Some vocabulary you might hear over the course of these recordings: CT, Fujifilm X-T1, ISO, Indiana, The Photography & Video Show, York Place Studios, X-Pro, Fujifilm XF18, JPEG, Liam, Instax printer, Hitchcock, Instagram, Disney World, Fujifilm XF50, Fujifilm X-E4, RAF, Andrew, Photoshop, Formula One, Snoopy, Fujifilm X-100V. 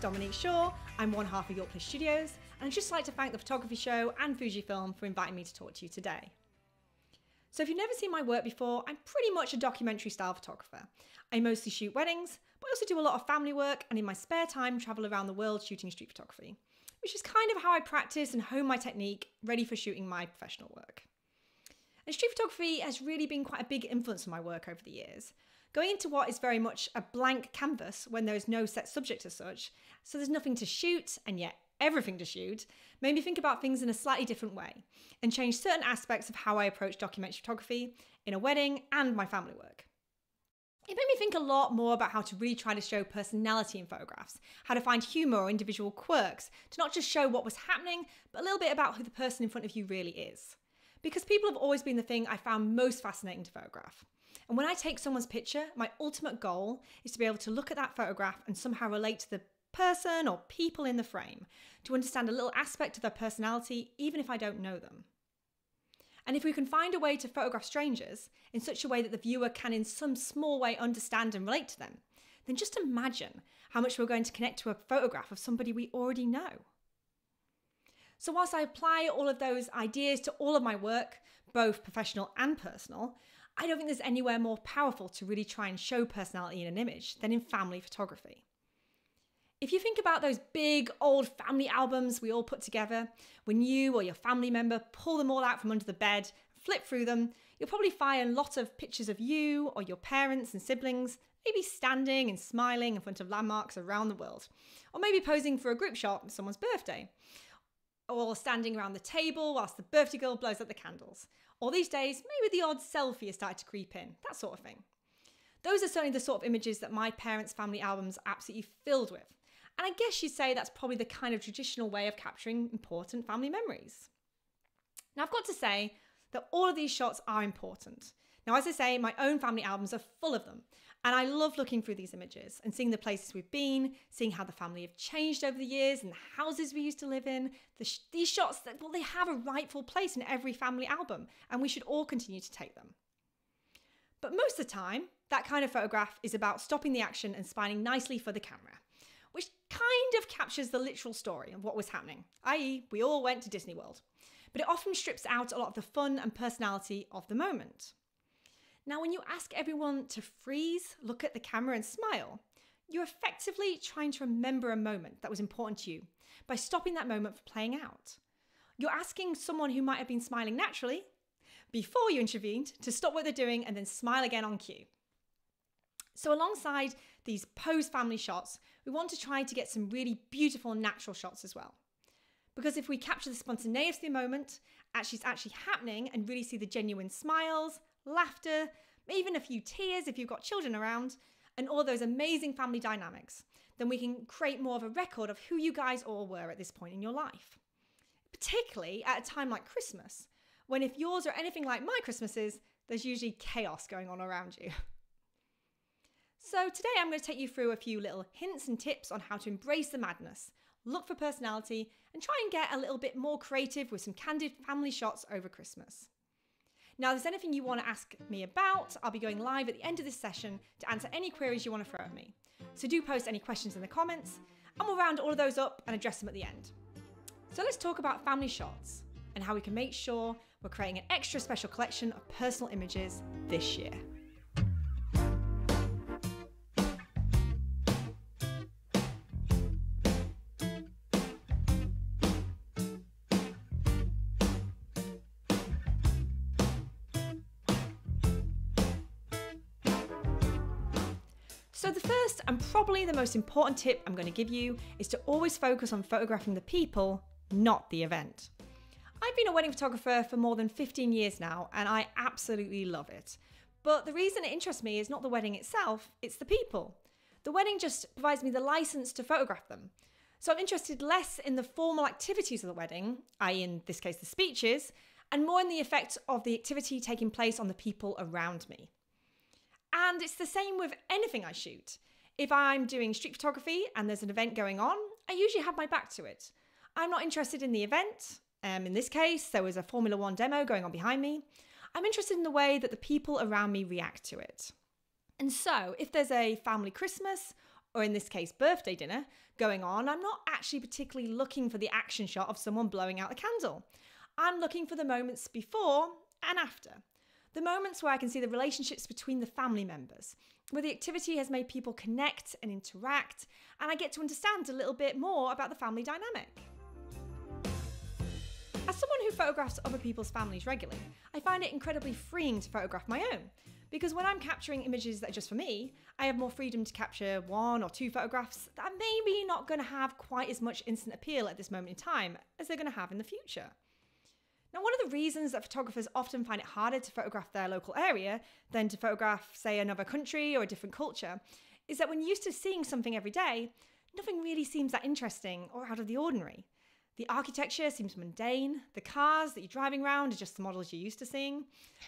Dominique Shaw, I'm one half of York Place Studios, and I'd just like to thank The Photography Show and Fujifilm for inviting me to talk to you today. So if you've never seen my work before, I'm pretty much a documentary style photographer. I mostly shoot weddings, but I also do a lot of family work, and in my spare time travel around the world shooting street photography, which is kind of how I practice and hone my technique ready for shooting my professional work. And street photography has really been quite a big influence on my work over the years. Going into what is very much a blank canvas when there is no set subject as such, so there's nothing to shoot and yet everything to shoot, made me think about things in a slightly different way and change certain aspects of how I approach documentary photography in a wedding and my family work. It made me think a lot more about how to really try to show personality in photographs, how to find humour or individual quirks, to not just show what was happening, but a little bit about who the person in front of you really is. Because people have always been the thing I found most fascinating to photograph. And when I take someone's picture, my ultimate goal is to be able to look at that photograph and somehow relate to the person or people in the frame, to understand a little aspect of their personality, even if I don't know them. And if we can find a way to photograph strangers in such a way that the viewer can in some small way understand and relate to them, then just imagine how much we're going to connect to a photograph of somebody we already know. So whilst I apply all of those ideas to all of my work, both professional and personal, I don't think there's anywhere more powerful to really try and show personality in an image than in family photography. If you think about those big old family albums we all put together, when you or your family member pull them all out from under the bed, flip through them, you'll probably find a lot of pictures of you or your parents and siblings, maybe standing and smiling in front of landmarks around the world, or maybe posing for a group shot on someone's birthday, or standing around the table whilst the birthday girl blows out the candles. Or these days, maybe the odd selfie has started to creep in, that sort of thing. Those are certainly the sort of images that my parents' family albums are absolutely filled with. And I guess you'd say that's probably the kind of traditional way of capturing important family memories. Now, I've got to say that all of these shots are important. Now, as I say, my own family albums are full of them. And I love looking through these images and seeing the places we've been, seeing how the family have changed over the years and the houses we used to live in. These shots, well, they have a rightful place in every family album and we should all continue to take them. But most of the time, that kind of photograph is about stopping the action and spinning nicely for the camera, which kind of captures the literal story of what was happening, i.e. we all went to Disney World. But it often strips out a lot of the fun and personality of the moment. Now, when you ask everyone to freeze, look at the camera and smile, you're effectively trying to remember a moment that was important to you by stopping that moment from playing out. You're asking someone who might have been smiling naturally before you intervened to stop what they're doing and then smile again on cue. So alongside these posed family shots, we want to try to get some really beautiful natural shots as well. Because if we capture the spontaneity of the moment, it's actually happening and really see the genuine smiles, laughter, even a few tears if you've got children around, and all those amazing family dynamics, then we can create more of a record of who you guys all were at this point in your life. Particularly at a time like Christmas, when if yours are anything like my Christmases, there's usually chaos going on around you. So today I'm going to take you through a few little hints and tips on how to embrace the madness, look for personality, and try and get a little bit more creative with some candid family shots over Christmas. Now, if there's anything you want to ask me about, I'll be going live at the end of this session to answer any queries you want to throw at me. So do post any questions in the comments, and we'll round all of those up and address them at the end. So let's talk about family shots and how we can make sure we're creating an extra special collection of personal images this year. So the first and probably the most important tip I'm going to give you is to always focus on photographing the people, not the event. I've been a wedding photographer for more than 15 years now, and I absolutely love it. But the reason it interests me is not the wedding itself, it's the people. The wedding just provides me the license to photograph them. So I'm interested less in the formal activities of the wedding, i.e. in this case the speeches, and more in the effect of the activity taking place on the people around me. And it's the same with anything I shoot. If I'm doing street photography and there's an event going on, I usually have my back to it. I'm not interested in the event. In this case, there was a Formula One demo going on behind me. I'm interested in the way that the people around me react to it. And so if there's a family Christmas, or in this case, birthday dinner going on, I'm not actually particularly looking for the action shot of someone blowing out a candle. I'm looking for the moments before and after. The moments where I can see the relationships between the family members, where the activity has made people connect and interact, and I get to understand a little bit more about the family dynamic. As someone who photographs other people's families regularly, I find it incredibly freeing to photograph my own, because when I'm capturing images that are just for me, I have more freedom to capture one or two photographs that are maybe not going to have quite as much instant appeal at this moment in time as they're going to have in the future. Now, one of the reasons that photographers often find it harder to photograph their local area than to photograph, say, another country or a different culture, is that when you're used to seeing something every day, nothing really seems that interesting or out of the ordinary. The architecture seems mundane, the cars that you're driving around are just the models you're used to seeing,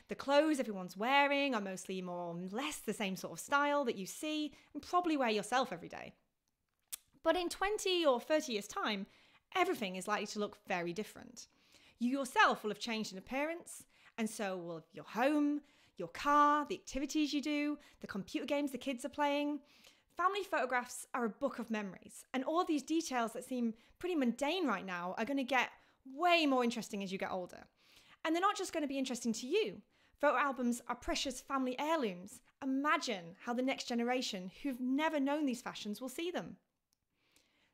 the clothes everyone's wearing are mostly more or less the same sort of style that you see and probably wear yourself every day. But in 20 or 30 years' time, everything is likely to look very different. You yourself will have changed in appearance, and so will your home, your car, the activities you do, the computer games the kids are playing. Family photographs are a book of memories, and all these details that seem pretty mundane right now are going to get way more interesting as you get older. And they're not just going to be interesting to you. Photo albums are precious family heirlooms. Imagine how the next generation who've never known these fashions will see them.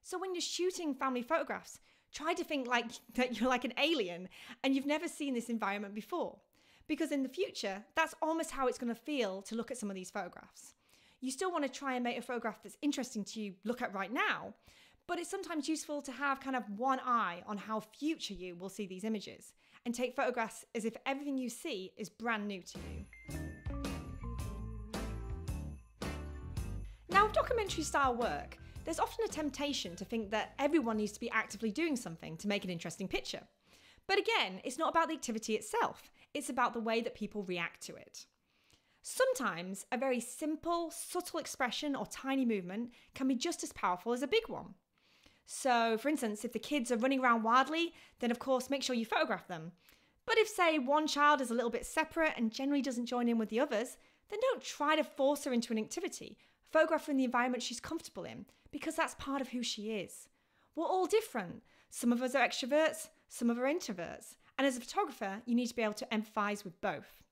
So when you're shooting family photographs, try to think that you're like an alien and you've never seen this environment before. Because in the future, that's almost how it's going to feel to look at some of these photographs. You still want to try and make a photograph that's interesting to you look at right now, but it's sometimes useful to have kind of one eye on how future you will see these images and take photographs as if everything you see is brand new to you. Now, with documentary style work, there's often a temptation to think that everyone needs to be actively doing something to make an interesting picture. But again, it's not about the activity itself, it's about the way that people react to it. Sometimes a very simple, subtle expression or tiny movement can be just as powerful as a big one. So, for instance, if the kids are running around wildly, then of course make sure you photograph them. But if, say, one child is a little bit separate and generally doesn't join in with the others, then don't try to force her into an activity. Photograph her in the environment she's comfortable in, because that's part of who she is. We're all different. Some of us are extroverts, some of us are introverts. And as a photographer, you need to be able to empathise with both.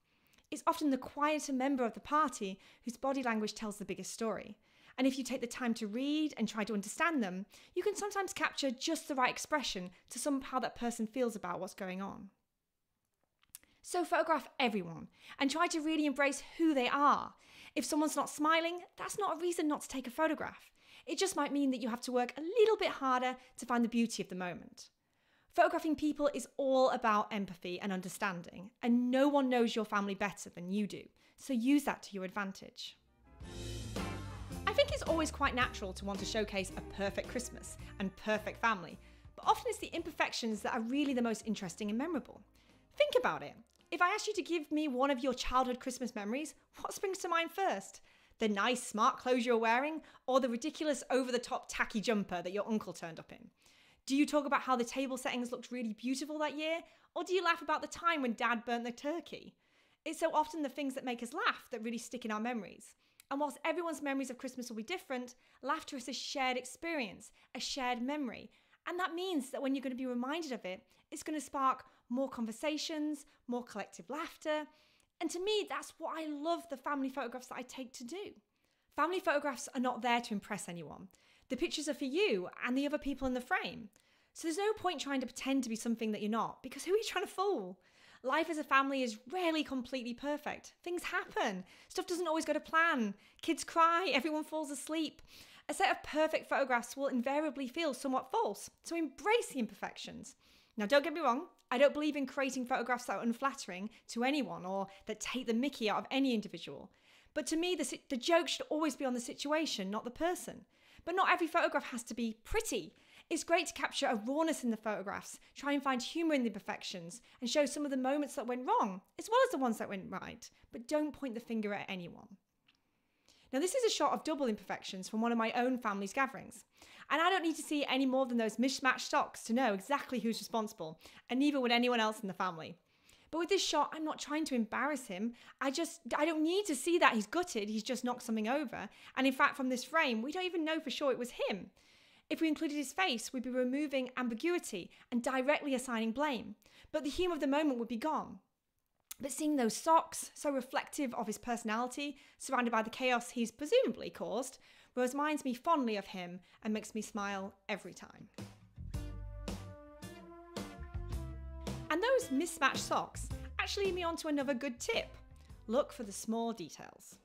It's often the quieter member of the party whose body language tells the biggest story. And if you take the time to read and try to understand them, you can sometimes capture just the right expression to somehow that person feels about what's going on. So photograph everyone and try to really embrace who they are. If someone's not smiling, that's not a reason not to take a photograph. It just might mean that you have to work a little bit harder to find the beauty of the moment. Photographing people is all about empathy and understanding, and no one knows your family better than you do, so use that to your advantage. I think it's always quite natural to want to showcase a perfect Christmas and perfect family, but often it's the imperfections that are really the most interesting and memorable. Think about it. If I asked you to give me one of your childhood Christmas memories, what springs to mind first? the nice smart clothes you're wearing, or the ridiculous over-the-top tacky jumper that your uncle turned up in? Do you talk about how the table settings looked really beautiful that year, or do you laugh about the time when Dad burnt the turkey? It's so often the things that make us laugh that really stick in our memories. And whilst everyone's memories of Christmas will be different, laughter is a shared experience, a shared memory. And that means that when you're going to be reminded of it, it's going to spark more conversations, more collective laughter. And to me, that's what I love the family photographs that I take to do. Family photographs are not there to impress anyone. The pictures are for you and the other people in the frame. So there's no point trying to pretend to be something that you're not, because who are you trying to fool? Life as a family is rarely completely perfect. Things happen. Stuff doesn't always go to plan. Kids cry. Everyone falls asleep. A set of perfect photographs will invariably feel somewhat false. So embrace the imperfections. Now, don't get me wrong. I don't believe in creating photographs that are unflattering to anyone or that take the mickey out of any individual. But to me, the joke should always be on the situation, not the person. But not every photograph has to be pretty. It's great to capture a rawness in the photographs, try and find humour in the imperfections, and show some of the moments that went wrong, as well as the ones that went right, but don't point the finger at anyone. Now, this is a shot of double imperfections from one of my own family's gatherings, and I don't need to see any more than those mismatched socks to know exactly who's responsible, and neither would anyone else in the family. But with this shot, I'm not trying to embarrass him. I don't need to see that he's gutted, he's just knocked something over. And in fact, from this frame, we don't even know for sure it was him. If we included his face, we'd be removing ambiguity and directly assigning blame. But the humour of the moment would be gone. But seeing those socks, so reflective of his personality, surrounded by the chaos he's presumably caused, reminds me fondly of him and makes me smile every time. And those mismatched socks actually lead me on to another good tip. Look for the small details.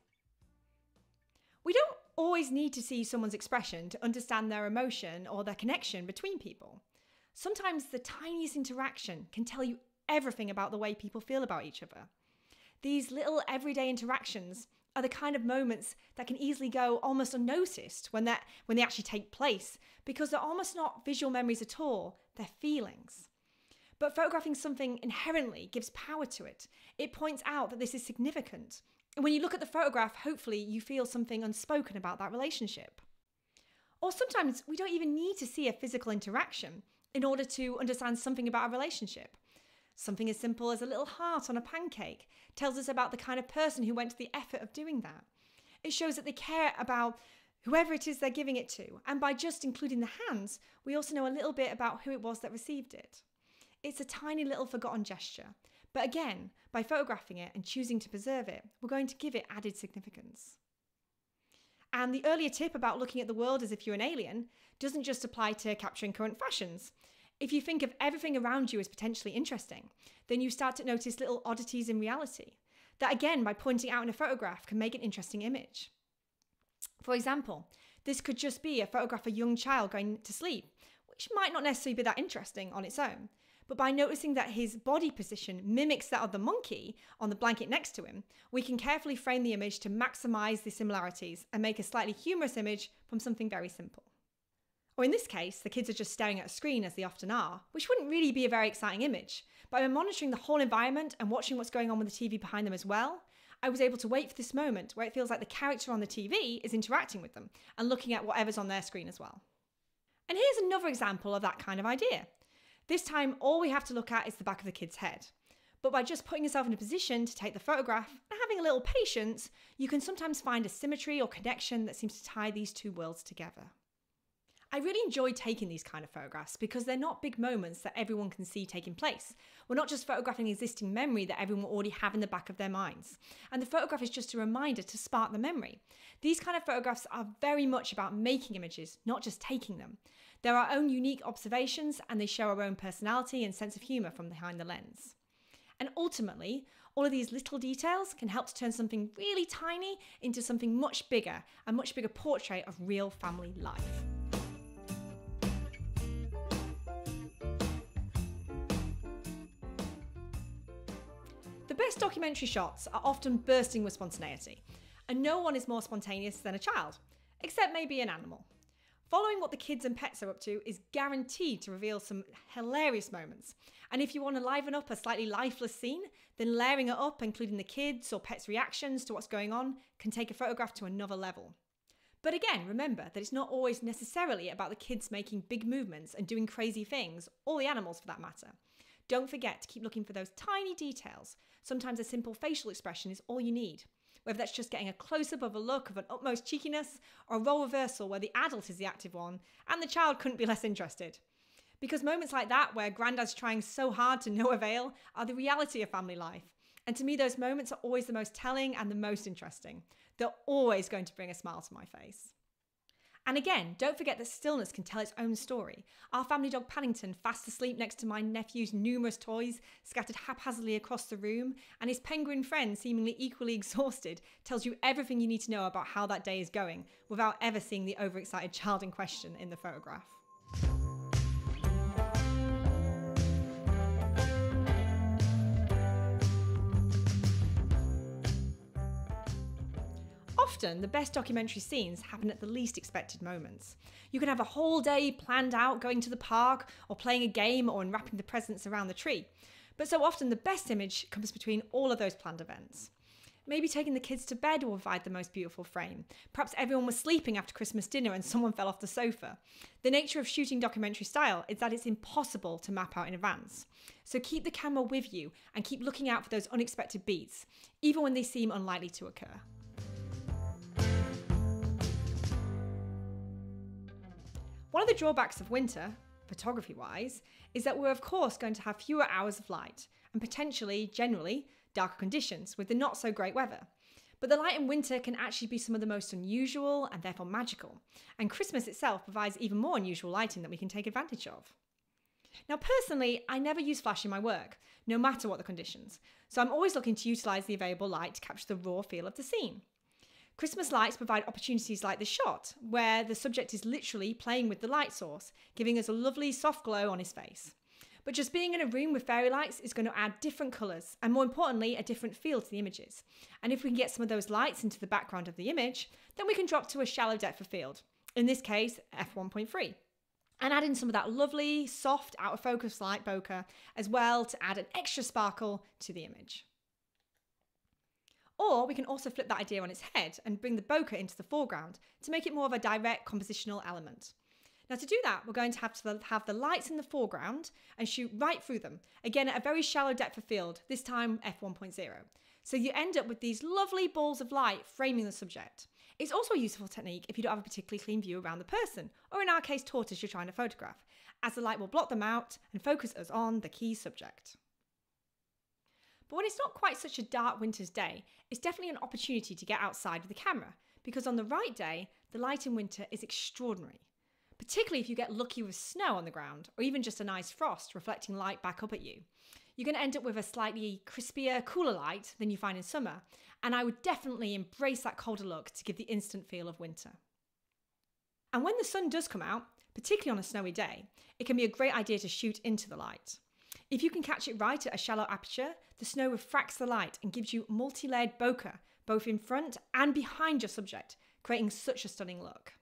We don't always need to see someone's expression to understand their emotion or their connection between people. Sometimes the tiniest interaction can tell you everything about the way people feel about each other. These little everyday interactions are the kind of moments that can easily go almost unnoticed when they actually take place, because they're almost not visual memories at all, they're feelings. But photographing something inherently gives power to it. It points out that this is significant. And when you look at the photograph, hopefully you feel something unspoken about that relationship. Or sometimes we don't even need to see a physical interaction in order to understand something about a relationship. Something as simple as a little heart on a pancake tells us about the kind of person who went to the effort of doing that. It shows that they care about whoever it is they're giving it to. And by just including the hands, we also know a little bit about who it was that received it. It's a tiny little forgotten gesture, but again, by photographing it and choosing to preserve it, we're going to give it added significance. And the earlier tip about looking at the world as if you're an alien doesn't just apply to capturing current fashions. If you think of everything around you as potentially interesting, then you start to notice little oddities in reality, that again, by pointing out in a photograph, can make an interesting image. For example, this could just be a photograph of a young child going to sleep, which might not necessarily be that interesting on its own. But by noticing that his body position mimics that of the monkey on the blanket next to him, we can carefully frame the image to maximize the similarities and make a slightly humorous image from something very simple. Or in this case, the kids are just staring at a screen as they often are, which wouldn't really be a very exciting image. But by monitoring the whole environment and watching what's going on with the TV behind them as well, I was able to wait for this moment where it feels like the character on the TV is interacting with them and looking at whatever's on their screen as well. And here's another example of that kind of idea. This time, all we have to look at is the back of the kid's head. But by just putting yourself in a position to take the photograph and having a little patience, you can sometimes find a symmetry or connection that seems to tie these two worlds together. I really enjoy taking these kind of photographs because they're not big moments that everyone can see taking place. We're not just photographing existing memory that everyone will already have in the back of their minds. And the photograph is just a reminder to spark the memory. These kind of photographs are very much about making images, not just taking them. They're our own unique observations and they show our own personality and sense of humour from behind the lens. And ultimately, all of these little details can help to turn something really tiny into something much bigger, a much bigger portrait of real family life. The best documentary shots are often bursting with spontaneity, and no one is more spontaneous than a child, except maybe an animal. Following what the kids and pets are up to is guaranteed to reveal some hilarious moments. And if you want to liven up a slightly lifeless scene, then layering it up, including the kids' or pets' reactions to what's going on, can take a photograph to another level. But again, remember that it's not always necessarily about the kids making big movements and doing crazy things, or the animals for that matter. Don't forget to keep looking for those tiny details. Sometimes a simple facial expression is all you need. Whether that's just getting a close-up of a look of an utmost cheekiness, or a role reversal where the adult is the active one and the child couldn't be less interested. Because moments like that, where granddad's trying so hard to no avail, are the reality of family life. And to me, those moments are always the most telling and the most interesting. They're always going to bring a smile to my face. And again, don't forget that stillness can tell its own story. Our family dog Paddington, fast asleep next to my nephew's numerous toys scattered haphazardly across the room, and his penguin friend, seemingly equally exhausted, tells you everything you need to know about how that day is going, without ever seeing the overexcited child in question in the photograph. Often, the best documentary scenes happen at the least expected moments. You can have a whole day planned out going to the park, or playing a game, or unwrapping the presents around the tree. But so often the best image comes between all of those planned events. Maybe taking the kids to bed will provide the most beautiful frame. Perhaps everyone was sleeping after Christmas dinner and someone fell off the sofa. The nature of shooting documentary style is that it's impossible to map out in advance. So keep the camera with you and keep looking out for those unexpected beats, even when they seem unlikely to occur. One of the drawbacks of winter, photography-wise, is that we're of course going to have fewer hours of light and potentially, generally, darker conditions with the not-so-great weather. But the light in winter can actually be some of the most unusual and therefore magical, and Christmas itself provides even more unusual lighting that we can take advantage of. Now personally, I never use flash in my work, no matter what the conditions, so I'm always looking to utilise the available light to capture the raw feel of the scene. Christmas lights provide opportunities like the shot, where the subject is literally playing with the light source, giving us a lovely soft glow on his face. But just being in a room with fairy lights is going to add different colours, and more importantly, a different feel to the images. And if we can get some of those lights into the background of the image, then we can drop to a shallow depth of field, in this case, f1.3, and add in some of that lovely, soft, out-of-focus light bokeh as well to add an extra sparkle to the image. Or we can also flip that idea on its head and bring the bokeh into the foreground to make it more of a direct compositional element. Now to do that, we're going to have the lights in the foreground and shoot right through them, again at a very shallow depth of field, this time f1.0. So you end up with these lovely balls of light framing the subject. It's also a useful technique if you don't have a particularly clean view around the person, or in our case tortoise you're trying to photograph, as the light will block them out and focus us on the key subject. But when it's not quite such a dark winter's day, it's definitely an opportunity to get outside with the camera, because on the right day, the light in winter is extraordinary. Particularly if you get lucky with snow on the ground, or even just a nice frost reflecting light back up at you. You're going to end up with a slightly crispier, cooler light than you find in summer, and I would definitely embrace that colder look to give the instant feel of winter. And when the sun does come out, particularly on a snowy day, it can be a great idea to shoot into the light. If you can catch it right at a shallow aperture, the snow refracts the light and gives you multi-layered bokeh, both in front and behind your subject, creating such a stunning look.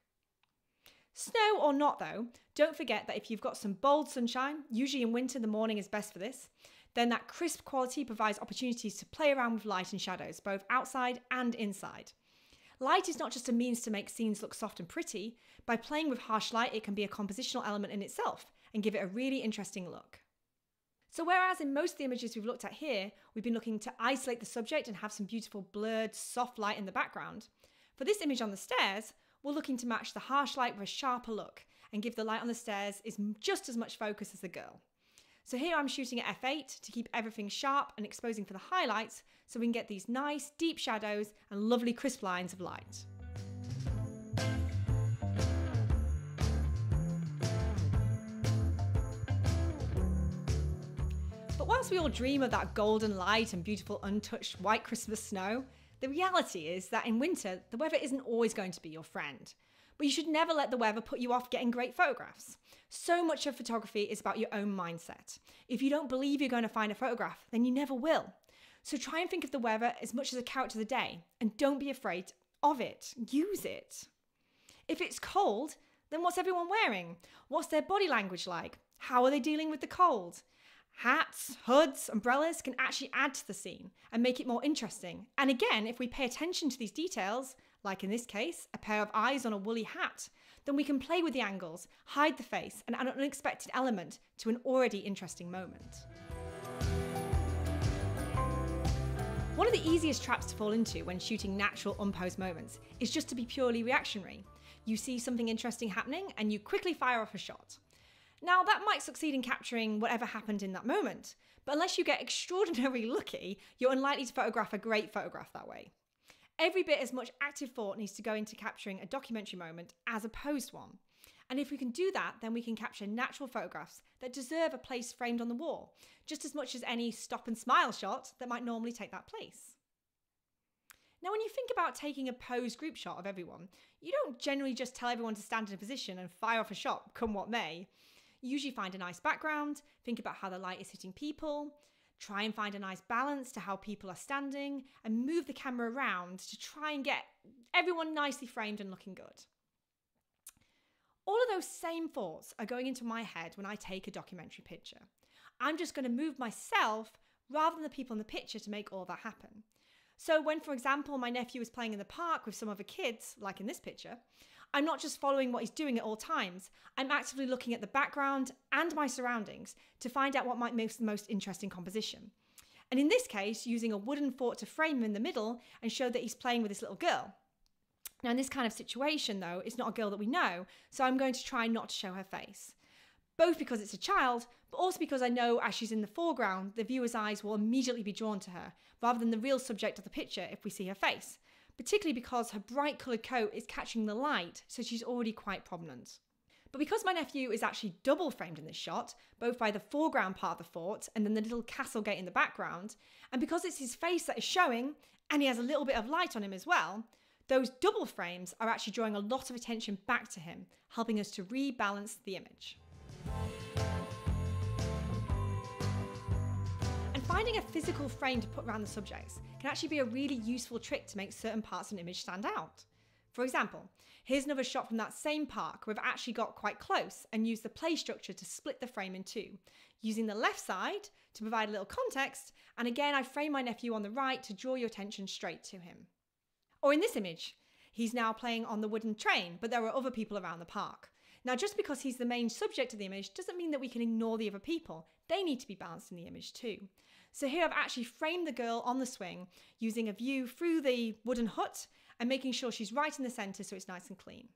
Snow or not though, don't forget that if you've got some bold sunshine, usually in winter the morning is best for this, then that crisp quality provides opportunities to play around with light and shadows, both outside and inside. Light is not just a means to make scenes look soft and pretty. By playing with harsh light, it can be a compositional element in itself and give it a really interesting look. So whereas in most of the images we've looked at here, we've been looking to isolate the subject and have some beautiful blurred, soft light in the background, for this image on the stairs, we're looking to match the harsh light with a sharper look and give the light on the stairs is just as much focus as the girl. So here I'm shooting at f8 to keep everything sharp and exposing for the highlights so we can get these nice deep shadows and lovely crisp lines of light. But whilst we all dream of that golden light and beautiful untouched white Christmas snow, the reality is that in winter, the weather isn't always going to be your friend. But you should never let the weather put you off getting great photographs. So much of photography is about your own mindset. If you don't believe you're going to find a photograph, then you never will. So try and think of the weather as much as a character of the day, and don't be afraid of it. Use it. If it's cold, Then what's everyone wearing? What's their body language like? How are they dealing with the cold? Hats, hoods, umbrellas can actually add to the scene and make it more interesting. And again, if we pay attention to these details, like in this case, a pair of eyes on a woolly hat, then we can play with the angles, hide the face, and add an unexpected element to an already interesting moment. One of the easiest traps to fall into when shooting natural, unposed moments is just to be purely reactionary. You see something interesting happening and you quickly fire off a shot. Now, that might succeed in capturing whatever happened in that moment, but unless you get extraordinarily lucky, you're unlikely to photograph a great photograph that way. Every bit as much active thought needs to go into capturing a documentary moment as a posed one. And if we can do that, then we can capture natural photographs that deserve a place framed on the wall, just as much as any stop and smile shot that might normally take that place. Now, when you think about taking a posed group shot of everyone, you don't generally just tell everyone to stand in a position and fire off a shot, come what may. You usually find a nice background, think about how the light is hitting people, try and find a nice balance to how people are standing, and move the camera around to try and get everyone nicely framed and looking good. All of those same thoughts are going into my head when I take a documentary picture. I'm just going to move myself rather than the people in the picture to make all that happen. So when, for example, my nephew is playing in the park with some other kids, like in this picture, I'm not just following what he's doing at all times. I'm actively looking at the background and my surroundings to find out what might make the most interesting composition. And in this case, using a wooden fort to frame him in the middle and show that he's playing with this little girl. Now, in this kind of situation, though, it's not a girl that we know, so I'm going to try not to show her face. Both because it's a child, but also because I know as she's in the foreground, the viewer's eyes will immediately be drawn to her, rather than the real subject of the picture if we see her face, particularly because her bright coloured coat is catching the light, so she's already quite prominent. But because my nephew is actually double framed in this shot, both by the foreground part of the fort and then the little castle gate in the background, and because it's his face that is showing, and he has a little bit of light on him as well, those double frames are actually drawing a lot of attention back to him, helping us to rebalance the image. And finding a physical frame to put around the subjects can actually be a really useful trick to make certain parts of an image stand out. For example, here's another shot from that same park where I've actually got quite close and used the play structure to split the frame in two, using the left side to provide a little context, and again I frame my nephew on the right to draw your attention straight to him. Or in this image, he's now playing on the wooden train, but there are other people around the park. Now, just because he's the main subject of the image doesn't mean that we can ignore the other people. They need to be balanced in the image too. So here I've actually framed the girl on the swing using a view through the wooden hut and making sure she's right in the center so it's nice and clean.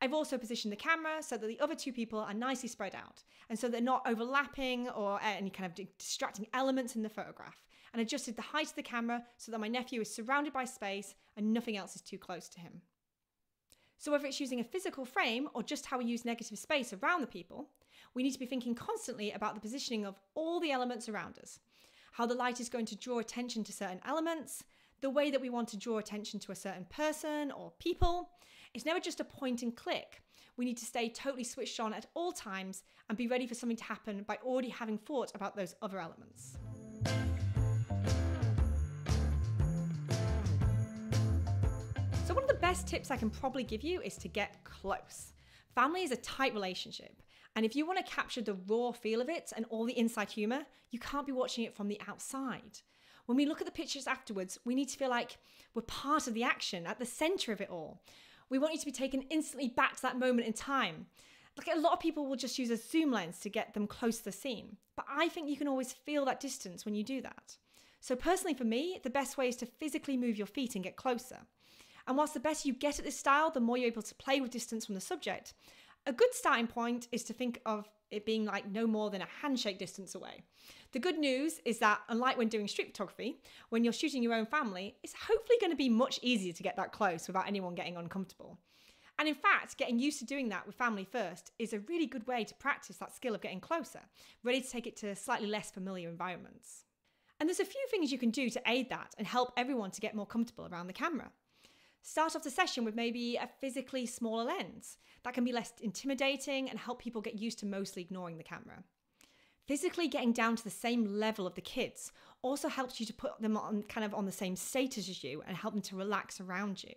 I've also positioned the camera so that the other two people are nicely spread out and so they're not overlapping or any kind of distracting elements in the photograph, and adjusted the height of the camera so that my nephew is surrounded by space and nothing else is too close to him. So whether it's using a physical frame or just how we use negative space around the people, we need to be thinking constantly about the positioning of all the elements around us, how the light is going to draw attention to certain elements, the way that we want to draw attention to a certain person or people. It's never just a point and click. We need to stay totally switched on at all times and be ready for something to happen by already having thought about those other elements. The best tips I can probably give you is to get close. Family is a tight relationship, and if you want to capture the raw feel of it and all the inside humour, you can't be watching it from the outside. When we look at the pictures afterwards, we need to feel like we're part of the action, at the centre of it all. We want you to be taken instantly back to that moment in time. Like, a lot of people will just use a zoom lens to get them close to the scene, but I think you can always feel that distance when you do that. So personally for me, the best way is to physically move your feet and get closer. And whilst the better you get at this style, the more you're able to play with distance from the subject, a good starting point is to think of it being like no more than a handshake distance away. The good news is that, unlike when doing street photography, when you're shooting your own family, it's hopefully going to be much easier to get that close without anyone getting uncomfortable. And in fact, getting used to doing that with family first is a really good way to practice that skill of getting closer, ready to take it to slightly less familiar environments. And there's a few things you can do to aid that and help everyone to get more comfortable around the camera. Start off the session with maybe a physically smaller lens. That can be less intimidating and help people get used to mostly ignoring the camera. Physically getting down to the same level of the kids also helps you to put them on the same status as you and help them to relax around you.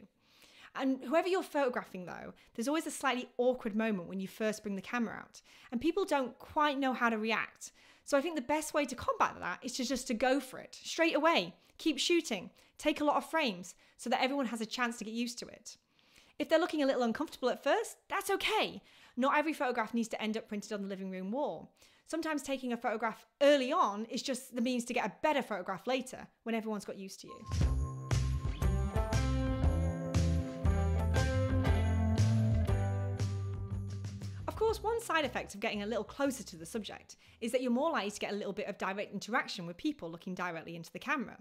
And whoever you're photographing though, there's always a slightly awkward moment when you first bring the camera out and people don't quite know how to react. So I think the best way to combat that is to just to go for it straight away, keep shooting, take a lot of frames so that everyone has a chance to get used to it. If they're looking a little uncomfortable at first, that's okay. Not every photograph needs to end up printed on the living room wall. Sometimes taking a photograph early on is just the means to get a better photograph later when everyone's got used to you. Of course, one side effect of getting a little closer to the subject is that you're more likely to get a little bit of direct interaction with people looking directly into the camera.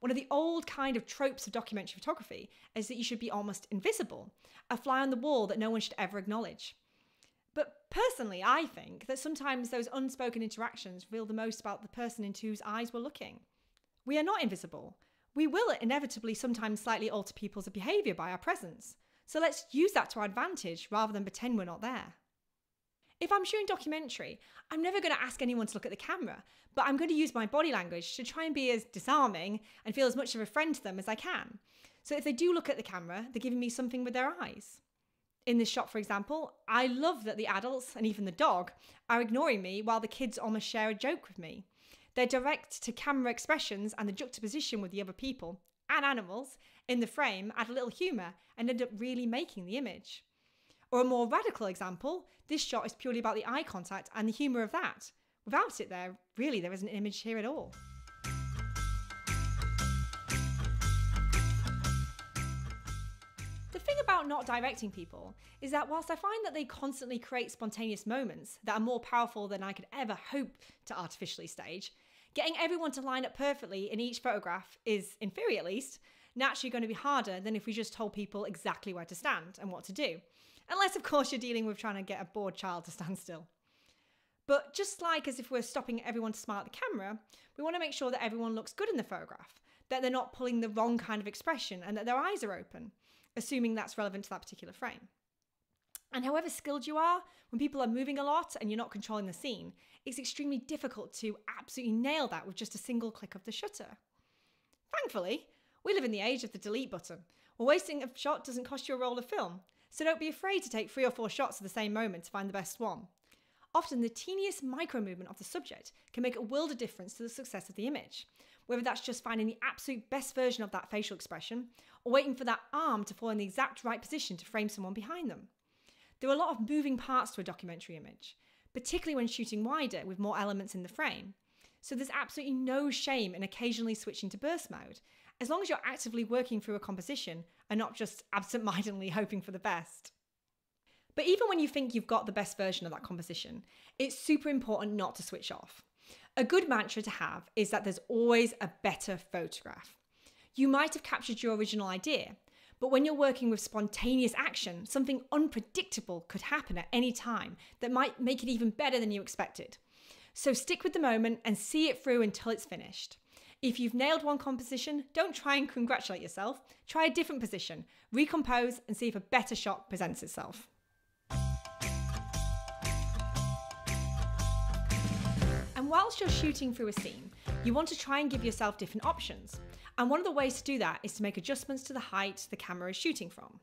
One of the old kind of tropes of documentary photography is that you should be almost invisible, a fly on the wall that no one should ever acknowledge. But personally, I think that sometimes those unspoken interactions reveal the most about the person into whose eyes we're looking. We are not invisible. We will inevitably sometimes slightly alter people's behaviour by our presence. So let's use that to our advantage rather than pretend we're not there. If I'm shooting documentary, I'm never going to ask anyone to look at the camera, but I'm going to use my body language to try and be as disarming and feel as much of a friend to them as I can. So if they do look at the camera, they're giving me something with their eyes. In this shot, for example, I love that the adults and even the dog are ignoring me while the kids almost share a joke with me. Their direct-to-camera expressions and the juxtaposition with the other people and animals in the frame add a little humour and end up really making the image. Or a more radical example, this shot is purely about the eye contact and the humour of that. Without it there, really there isn't an image here at all. The thing about not directing people is that whilst I find that they constantly create spontaneous moments that are more powerful than I could ever hope to artificially stage, getting everyone to line up perfectly in each photograph is, in theory at least, naturally going to be harder than if we just told people exactly where to stand and what to do. Unless, of course, you're dealing with trying to get a bored child to stand still. But just like as if we're stopping everyone to smile at the camera, we want to make sure that everyone looks good in the photograph, that they're not pulling the wrong kind of expression and that their eyes are open, assuming that's relevant to that particular frame. And however skilled you are, when people are moving a lot and you're not controlling the scene, it's extremely difficult to absolutely nail that with just a single click of the shutter. Thankfully, we live in the age of the delete button, where wasting a shot doesn't cost you a roll of film. So don't be afraid to take 3 or 4 shots of the same moment to find the best one. Often the teeniest micro movement of the subject can make a world of difference to the success of the image, whether that's just finding the absolute best version of that facial expression or waiting for that arm to fall in the exact right position to frame someone behind them. There are a lot of moving parts to a documentary image, particularly when shooting wider with more elements in the frame. So there's absolutely no shame in occasionally switching to burst mode, as long as you're actively working through a composition and not just absentmindedly hoping for the best. But even when you think you've got the best version of that composition, it's super important not to switch off. A good mantra to have is that there's always a better photograph. You might have captured your original idea, but when you're working with spontaneous action, something unpredictable could happen at any time that might make it even better than you expected. So stick with the moment and see it through until it's finished. If you've nailed one composition, don't try and congratulate yourself. Try a different position, recompose, and see if a better shot presents itself. And whilst you're shooting through a scene, you want to try and give yourself different options. And one of the ways to do that is to make adjustments to the height the camera is shooting from.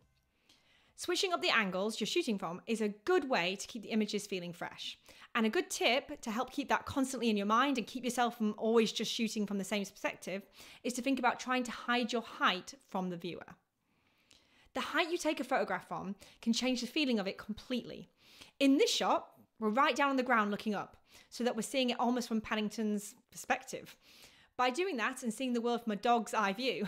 Switching up the angles you're shooting from is a good way to keep the images feeling fresh. And a good tip to help keep that constantly in your mind and keep yourself from always just shooting from the same perspective is to think about trying to hide your height from the viewer. The height you take a photograph from can change the feeling of it completely. In this shot, we're right down on the ground looking up, so that we're seeing it almost from Paddington's perspective. By doing that and seeing the world from a dog's eye view,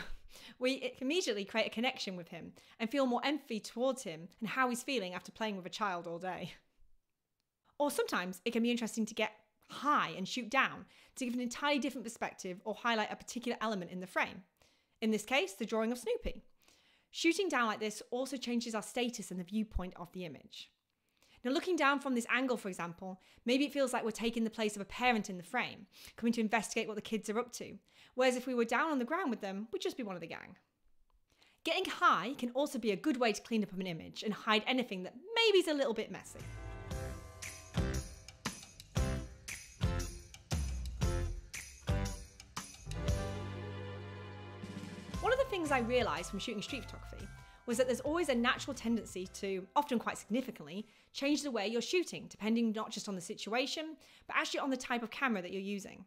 we immediately create a connection with him and feel more empathy towards him and how he's feeling after playing with a child all day. Or sometimes it can be interesting to get high and shoot down to give an entirely different perspective or highlight a particular element in the frame. In this case, the drawing of Snoopy. Shooting down like this also changes our status and the viewpoint of the image. Now, looking down from this angle, for example, maybe it feels like we're taking the place of a parent in the frame, coming to investigate what the kids are up to, whereas if we were down on the ground with them, we'd just be one of the gang. Getting high can also be a good way to clean up an image and hide anything that maybe is a little bit messy. One of the things I realised from shooting street photography was that there's always a natural tendency to, often quite significantly, change the way you're shooting, depending not just on the situation, but actually on the type of camera that you're using.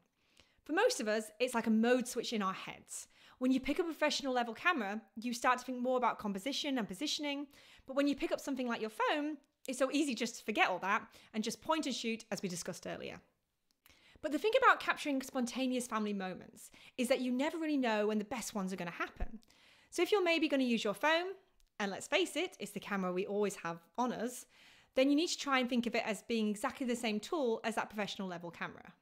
For most of us, it's like a mode switch in our heads. When you pick a professional level camera, you start to think more about composition and positioning, but when you pick up something like your phone, it's so easy just to forget all that and just point and shoot, as we discussed earlier. But the thing about capturing spontaneous family moments is that you never really know when the best ones are going to happen. So if you're maybe going to use your phone, and let's face it, it's the camera we always have on us, then you need to try and think of it as being exactly the same tool as that professional level camera.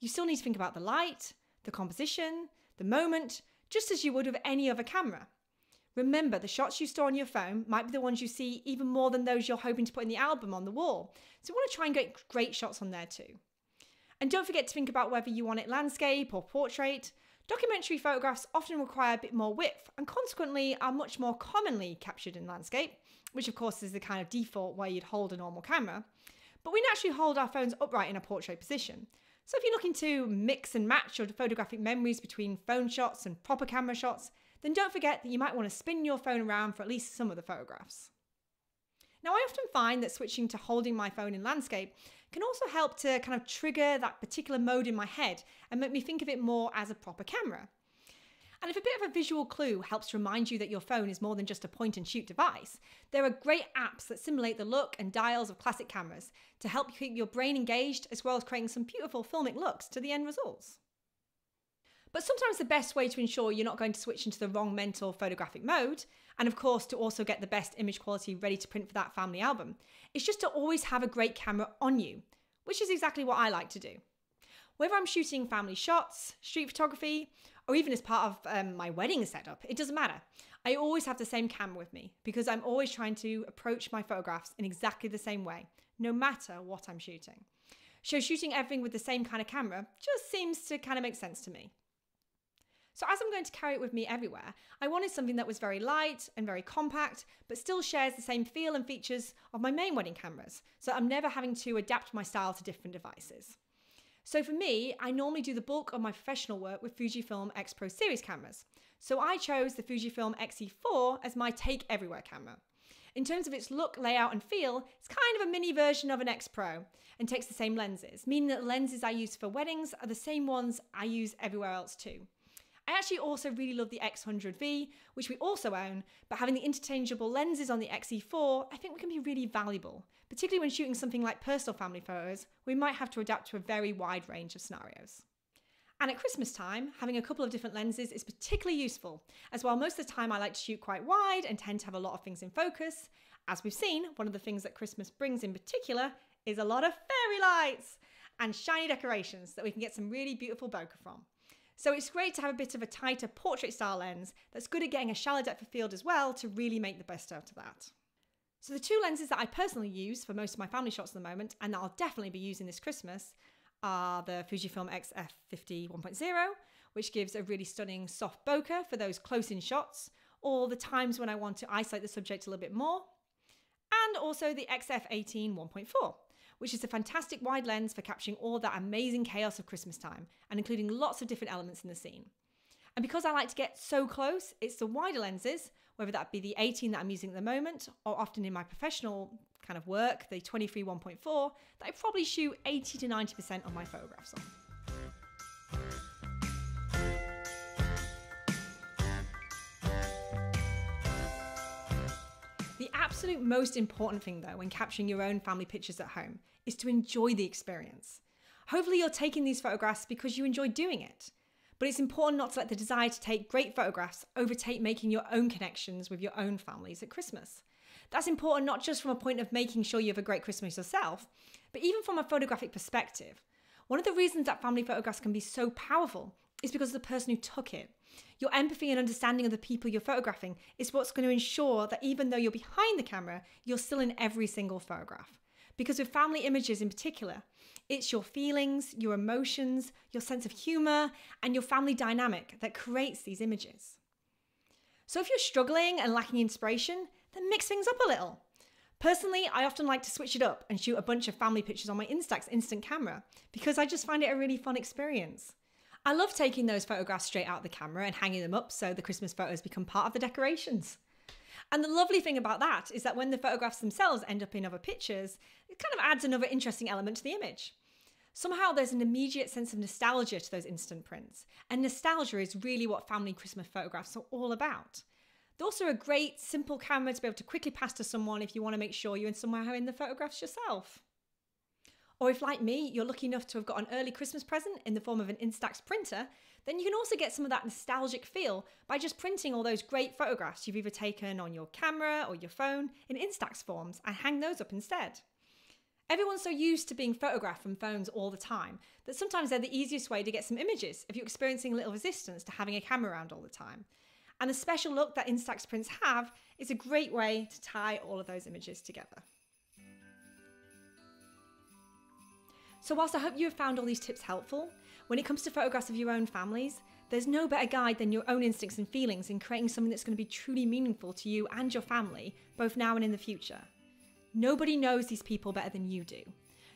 You still need to think about the light, the composition, the moment, just as you would with any other camera. Remember, the shots you store on your phone might be the ones you see even more than those you're hoping to put in the album on the wall. So you want to try and get great shots on there too. And don't forget to think about whether you want it landscape or portrait. Documentary photographs often require a bit more width and consequently are much more commonly captured in landscape, which of course is the kind of default way you'd hold a normal camera. But we naturally hold our phones upright in a portrait position. So if you're looking to mix and match your photographic memories between phone shots and proper camera shots, then don't forget that you might want to spin your phone around for at least some of the photographs. Now, I often find that switching to holding my phone in landscape can also help to kind of trigger that particular mode in my head and make me think of it more as a proper camera. And if a bit of a visual clue helps remind you that your phone is more than just a point and shoot device, there are great apps that simulate the look and dials of classic cameras to help you keep your brain engaged, as well as creating some beautiful filmic looks to the end results. But sometimes the best way to ensure you're not going to switch into the wrong mental photographic mode, and of course to also get the best image quality ready to print for that family album, is just to always have a great camera on you, which is exactly what I like to do. Whether I'm shooting family shots, street photography, or even as part of my wedding setup, it doesn't matter. I always have the same camera with me because I'm always trying to approach my photographs in exactly the same way, no matter what I'm shooting. So shooting everything with the same kind of camera just seems to kind of make sense to me. So as I'm going to carry it with me everywhere, I wanted something that was very light and very compact, but still shares the same feel and features of my main wedding cameras. So I'm never having to adapt my style to different devices. So for me, I normally do the bulk of my professional work with Fujifilm X Pro series cameras. So I chose the Fujifilm X-E4 as my take everywhere camera. In terms of its look, layout and feel, it's kind of a mini version of an X Pro and takes the same lenses, meaning that the lenses I use for weddings are the same ones I use everywhere else too. I actually also really love the X-100V, which we also own, but having the interchangeable lenses on the X-E4, I think can be really valuable, particularly when shooting something like personal family photos, we might have to adapt to a very wide range of scenarios. And at Christmas time, having a couple of different lenses is particularly useful, as while most of the time I like to shoot quite wide and tend to have a lot of things in focus, as we've seen, one of the things that Christmas brings in particular is a lot of fairy lights and shiny decorations that we can get some really beautiful bokeh from. So it's great to have a bit of a tighter portrait style lens that's good at getting a shallow depth of field as well to really make the best out of that. So the two lenses that I personally use for most of my family shots at the moment, and that I'll definitely be using this Christmas, are the Fujifilm XF50 1.0, which gives a really stunning soft bokeh for those close-in shots, or the times when I want to isolate the subject a little bit more, and also the XF18 1.4. which is a fantastic wide lens for capturing all that amazing chaos of Christmas time and including lots of different elements in the scene. And because I like to get so close, it's the wider lenses, whether that be the 18 that I'm using at the moment, or often in my professional kind of work, the 23 1.4, that I probably shoot 80 to 90% of my photographs on. The absolute most important thing though when capturing your own family pictures at home is to enjoy the experience. Hopefully you're taking these photographs because you enjoy doing it, but it's important not to let the desire to take great photographs overtake making your own connections with your own families at Christmas. That's important not just from a point of making sure you have a great Christmas yourself, but even from a photographic perspective. One of the reasons that family photographs can be so powerful is because of the person who took it. Your empathy and understanding of the people you're photographing is what's going to ensure that even though you're behind the camera, you're still in every single photograph. Because with family images in particular, it's your feelings, your emotions, your sense of humor, and your family dynamic that creates these images. So if you're struggling and lacking inspiration, then mix things up a little. Personally, I often like to switch it up and shoot a bunch of family pictures on my Instax instant camera because I just find it a really fun experience. I love taking those photographs straight out of the camera and hanging them up so the Christmas photos become part of the decorations. And the lovely thing about that is that when the photographs themselves end up in other pictures, it kind of adds another interesting element to the image. Somehow there's an immediate sense of nostalgia to those instant prints, and nostalgia is really what family Christmas photographs are all about. They're also a great, simple camera to be able to quickly pass to someone if you want to make sure you're in somewhere in the photographs yourself. Or if, like me, you're lucky enough to have got an early Christmas present in the form of an Instax printer, then you can also get some of that nostalgic feel by just printing all those great photographs you've either taken on your camera or your phone in Instax forms and hang those up instead. Everyone's so used to being photographed from phones all the time that sometimes they're the easiest way to get some images if you're experiencing a little resistance to having a camera around all the time. And the special look that Instax prints have is a great way to tie all of those images together. So whilst I hope you have found all these tips helpful, when it comes to photographs of your own families, there's no better guide than your own instincts and feelings in creating something that's going to be truly meaningful to you and your family, both now and in the future. Nobody knows these people better than you do.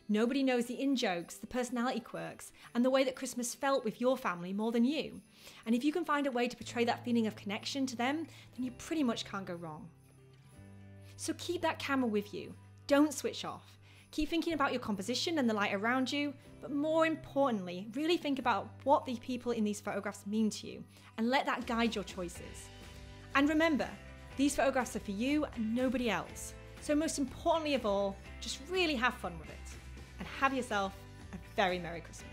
Nobody knows the in-jokes, the personality quirks, and the way that Christmas felt with your family more than you. And if you can find a way to portray that feeling of connection to them, then you pretty much can't go wrong. So keep that camera with you. Don't switch off. Keep thinking about your composition and the light around you, but more importantly, really think about what the people in these photographs mean to you and let that guide your choices. And remember, these photographs are for you and nobody else. So most importantly of all, just really have fun with it and have yourself a very Merry Christmas.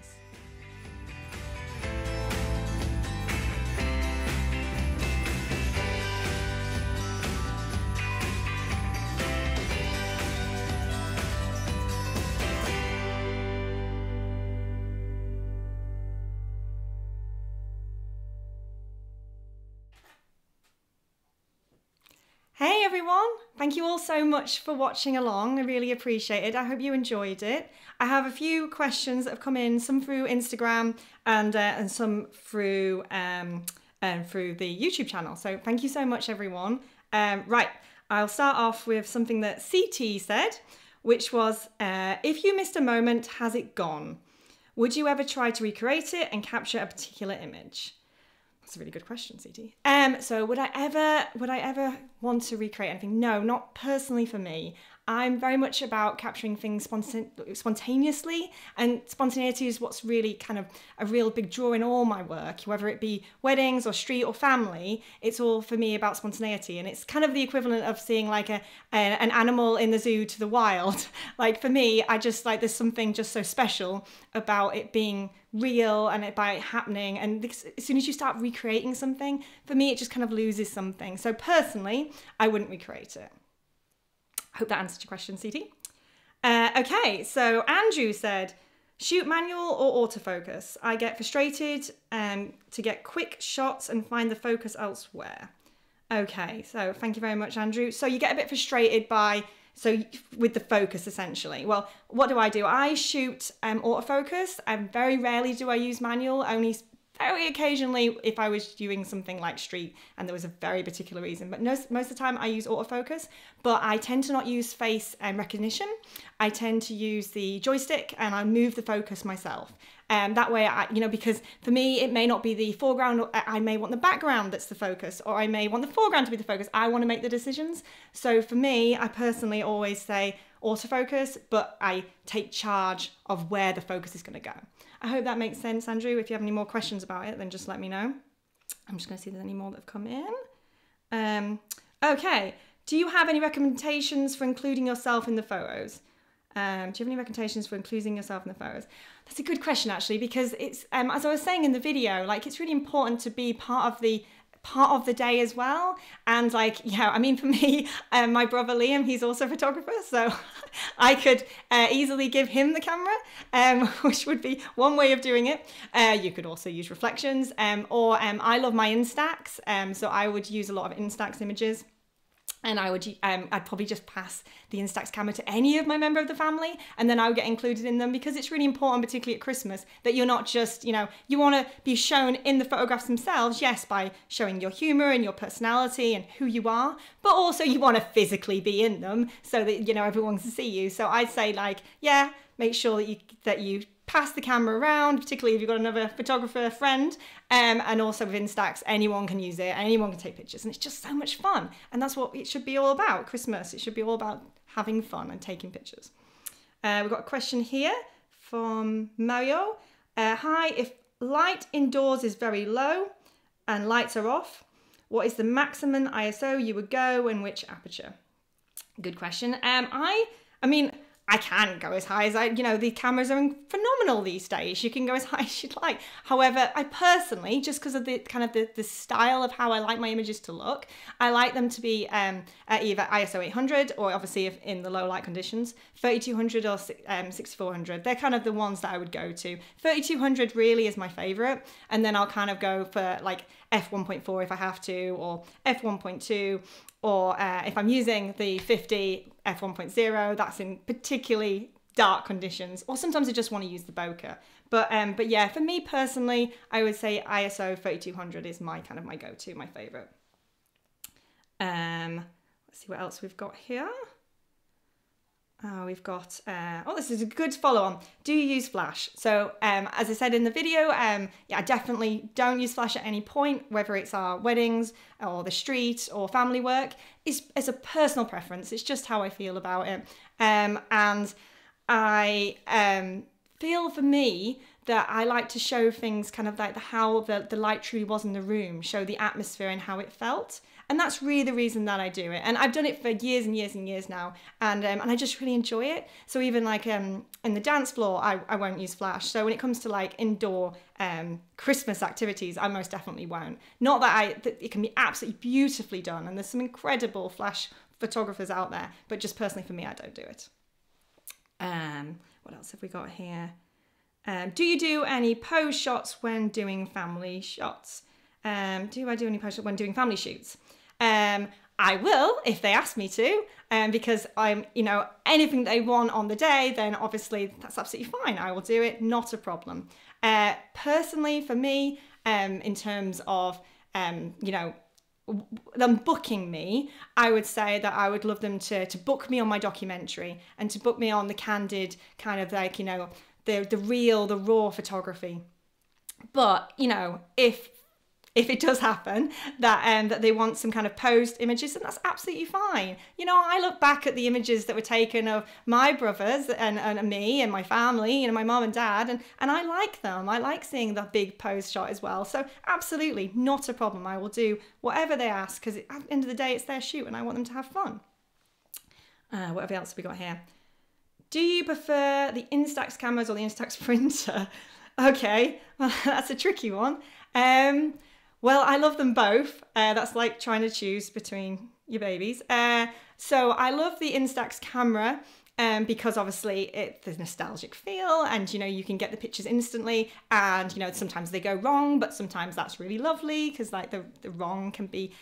Thank you all so much for watching along. I really appreciate it. I hope you enjoyed it. I have a few questions that have come in, some through Instagram and some through the YouTube channel. So thank you so much, everyone. Right, I'll start off with something that CT said, which was, if you missed a moment, has it gone? Would you ever try to recreate it and capture a particular image? That's a really good question, CT. So would I ever want to recreate anything? No, not personally for me. I'm very much about capturing things spontaneously, and spontaneity is what's really kind of a real big draw in all my work, whether it be weddings or street or family. It's all for me about spontaneity, and it's kind of the equivalent of seeing like an animal in the zoo to the wild. Like for me, I just like, there's something just so special about it being real and it by it happening, and as soon as you start recreating something, for me it just kind of loses something. So personally, I wouldn't recreate it. I hope that answered your question, CT. Okay, so Andrew said, shoot manual or autofocus? I get frustrated to get quick shots and find the focus elsewhere. Okay, so thank you very much, Andrew. So you get a bit frustrated with the focus, essentially. Well, what do? I shoot autofocus. Very rarely do I use manual, only very occasionally if I was doing something like street and there was a very particular reason. But most of the time I use autofocus, but I tend to not use face recognition. I tend to use the joystick and I move the focus myself. That way, because for me, it may not be the foreground, or I may want the background that's the focus, or I may want the foreground to be the focus. I want to make the decisions. So for me, I personally always say autofocus, but I take charge of where the focus is going to go. I hope that makes sense, Andrew. If you have any more questions about it, then just let me know. I'm just going to see if there's any more that have come in. Okay. Do you have any recommendations for including yourself in the photos? Do you have any recommendations for including yourself in the photos? That's a good question, actually, because it's as I was saying in the video, like it's really important to be part of the day as well. And like, yeah, I mean, for me, my brother Liam, he's also a photographer, so I could easily give him the camera, which would be one way of doing it. You could also use reflections, or I love my Instax, so I would use a lot of Instax images. And I would, I'd probably just pass the Instax camera to any of my member of the family, and then I would get included in them, because it's really important, particularly at Christmas, that you're not just, you want to be shown in the photographs themselves, yes, by showing your humor and your personality and who you are, but also you want to physically be in them so that, everyone can see you. So I'd say, like, yeah, make sure that you pass the camera around, particularly if you've got another photographer friend, and also with Instax, anyone can use it, anyone can take pictures, and it's just so much fun. And that's what it should be all about, Christmas. It should be all about having fun and taking pictures. We've got a question here from Mario. Hi, if light indoors is very low and lights are off, what is the maximum ISO you would go and which aperture? Good question. I mean, I can go as high as I, you know, the cameras are phenomenal these days. You can go as high as you'd like. However, I personally, just because of the kind of the style of how I like my images to look, I like them to be at either ISO 800 or obviously if in the low light conditions, 3200 or 6400. They're kind of the ones that I would go to. 3200 really is my favorite. And then I'll kind of go for like f1.4 if I have to, or f1.2, or if I'm using the 50 f1.0, that's in particularly dark conditions, or sometimes I just want to use the bokeh. But yeah, for me personally, I would say ISO 3200 is my kind of my go-to, my favorite. Let's see what else we've got here. We've got, oh, this is a good follow-on. Do you use flash? So as I said in the video, yeah, I definitely don't use flash at any point, whether it's our weddings or the street or family work. It's a personal preference. It's just how I feel about it. And I feel for me that I like to show things kind of like how the light truly was in the room, show the atmosphere and how it felt. And that's really the reason that I do it. And I've done it for years and years and years now. And I just really enjoy it. So even like in the dance floor, I won't use flash. So when it comes to like indoor Christmas activities, I most definitely won't. Not that it can be absolutely beautifully done. And there's some incredible flash photographers out there. But just personally for me, I don't do it. What else have we got here? Do you do any pose shots when doing family shots? Do I do any pose shots when doing family shoots? I will if they ask me to, because I'm, you know, anything they want on the day, then obviously that's absolutely fine. I will do it, not a problem. Personally, for me, in terms of, you know, them booking me, I would say that I would love them to book me on my documentary and to book me on the candid kind of like, you know, the real, the raw photography. But, you know, if it does happen that that they want some kind of posed images, then that's absolutely fine. You know, I look back at the images that were taken of my brothers and me and my family and my mom and dad, and I like them. I like seeing the big posed shot as well. So absolutely not a problem. I will do whatever they ask, because at the end of the day, it's their shoot and I want them to have fun. What else have we got here? Do you prefer the Instax cameras or the Instax printer? Okay, well, that's a tricky one. Well, I love them both. That's like trying to choose between your babies. So I love the Instax camera because obviously it's the nostalgic feel and, you know, you can get the pictures instantly and, you know, sometimes they go wrong, but sometimes that's really lovely because like the wrong can be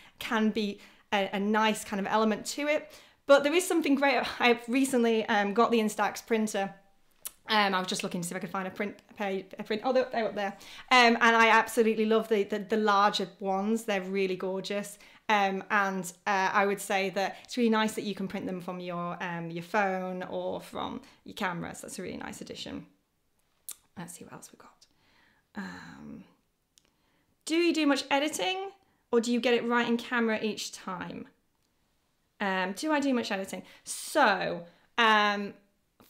a nice kind of element to it. But there is something great. I've recently got the Instax printer. I was just looking to see if I could find a print. Oh, they're up there. And I absolutely love the larger ones. They're really gorgeous. I would say that it's really nice that you can print them from your phone or from your camera. So that's a really nice addition. Let's see what else we've got. Do you do much editing or do you get it right in camera each time? Do I do much editing? So,